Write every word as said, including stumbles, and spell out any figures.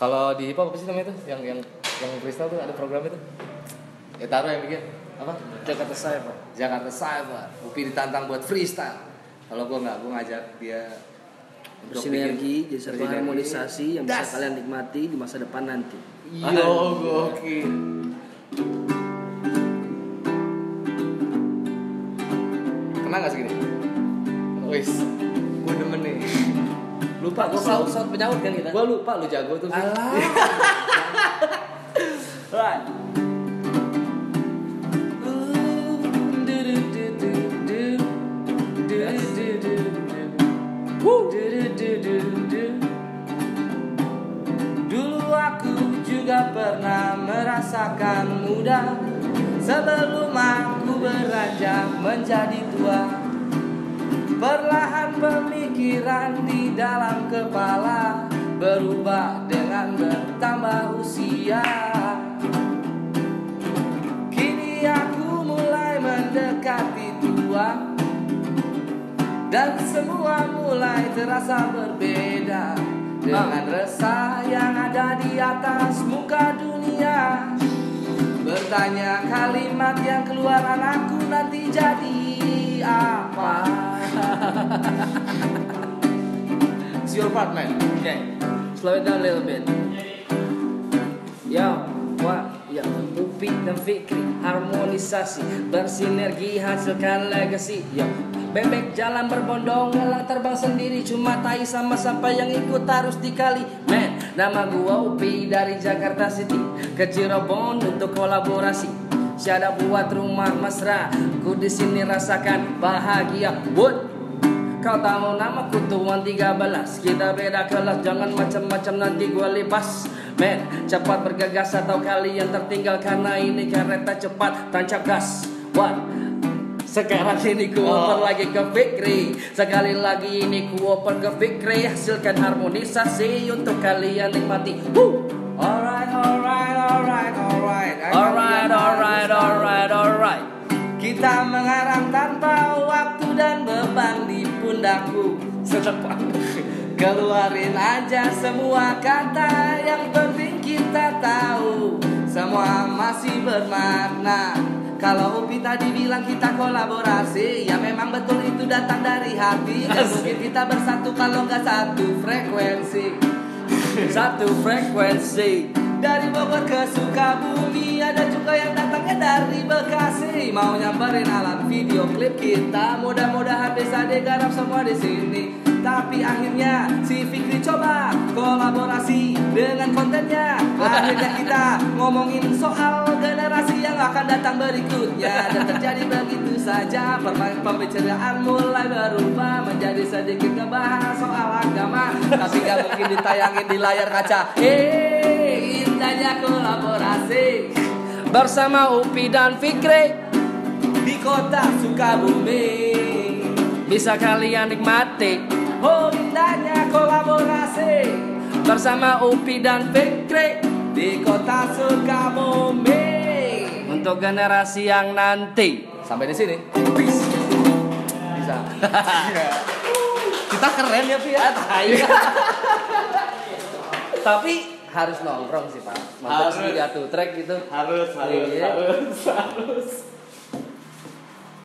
Kalau di hip-hop apa sih namanya tuh? Yang yang yang freestyle tuh ada program itu? Ya taruh yang bikin apa? Jakarta Cypher. Jakarta Cypher. Upi ditantang buat freestyle. Kalau gua nggak, gua ngajak dia untuk bersinergi, jadi satu harmonisasi yang bisa kalian nikmati di masa depan nanti. Yo, gokil. Kena nggak segini? Wis, gua demen nih. Lupa gua saut saut penyaut kan kita. Gua lupa lu jago tuh. Alah. Dulu aku juga pernah merasakan muda sebelum aku beranjak menjadi tua. Perlahan pemikiran di dalam kepala berubah dengan bertambah usia. Kini aku mulai mendekati tua dan semua mulai terasa berbeda dengan resah yang ada di atas muka dunia. Bertanya kalimat yang keluar anakku nanti jadi apa? It's your part, man. Okay, slow it down a little bit. Yo, what? Ya, Upi dan Vikri harmonisasi, bersinergi hasilkan legacy. Ya, bebek jalan berbondong elang terbang sendiri, cuma tai sama sampah yang ikut harus dikali. Man, nama gua Upi dari Jakarta City ke Cirebon untuk kolaborasi. Siada buat rumah mesra, ku di sini rasakan bahagia. Wood, kau tahu nama ku tuan tiga belas, kita beda kelas, jangan macam-macam nanti gua lepas. Men, cepat bergegas atau kalian tertinggal karena ini kereta cepat tancap gas. What? Sekarang ini ku oper lagi ke Vikri, sekali lagi ini ku oper ke Vikri, hasilkan harmonisasi untuk kalian nikmati. Woo! Alright, alright, alright, alright, alright, alright, alright, alright. Kita mengarang tanpa waktu dan beban di pundakku. Secepat keluarin aja semua kata, yang penting kita tahu semua masih bermakna. Kalau Upi tadi bilang kita kolaborasi, ya memang betul itu datang dari hati. Dan mungkin kita bersatu kalau gak satu frekuensi. Satu frekuensi. Dari Bogor ke Sukabumi, ada juga yang datangnya dari Bekasi. Mau nyamperin alat video klip kita, mudah-mudahan desa-desa garap semua di sini. Tapi akhirnya si Vikri coba kolaborasi dengan kontennya. Akhirnya kita ngomongin soal generasi yang akan datang berikutnya. Dan terjadi begitu saja, pembicaraan mulai berubah menjadi sedikit ngebahas soal agama. Tapi gak mungkin ditayangin di layar kaca. Hey, indahnya kolaborasi bersama Upi dan Vikri di kota Sukabumi, bisa kalian nikmati. Oh, indahnya kolaborasi bersama Upi dan Vikri di kota Sukabumi untuk generasi yang nanti. Sampai di sini. Peace. Bisa. Kita keren ya, Pi. Tapi harus nongkrong sih, Pak. Mantap sih, satu track gitu. Harus, harus, harus, harus.